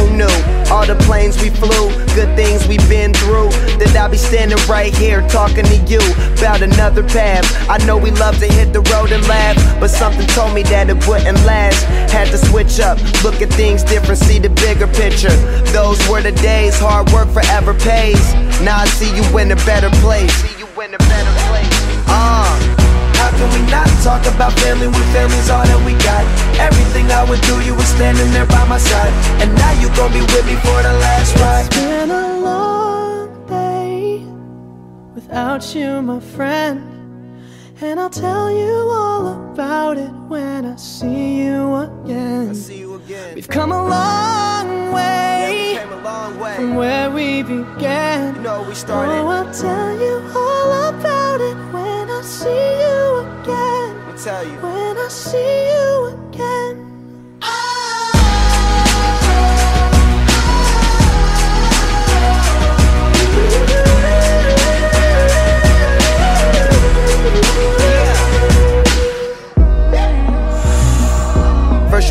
who knew? All the planes we flew, good things we've been through, that I'll be standing right here talking to you about another path. I know we love to hit the road and laugh, but something told me that it wouldn't last. Had to switch up, look at things different, see the bigger picture. Those were the days, hard work forever pays. Now I see you in a better place. How can we not talk about family when family's all that we got? Everything I would do, you were standing there by my side, and now you gon' be with me for the last ride. It's been a long day without you, my friend, and I'll tell you all about it when I see you again. We've come a long way, yeah, we came a long way from where we began. You know, we started. Oh, I'll tell you all about it when I see you again. I'll tell you when I see you again. First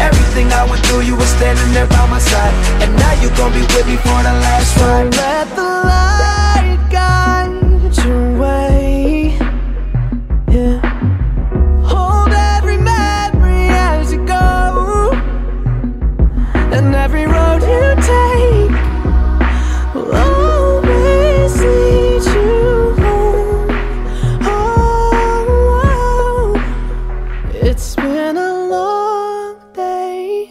Everything I went through, you were standing there by my side, and now you gon' be with me for the last ride. So let the light guide your way, yeah. Hold every memory as you go, and every road you take will always lead you. It's been a long day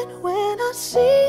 it when I see you again.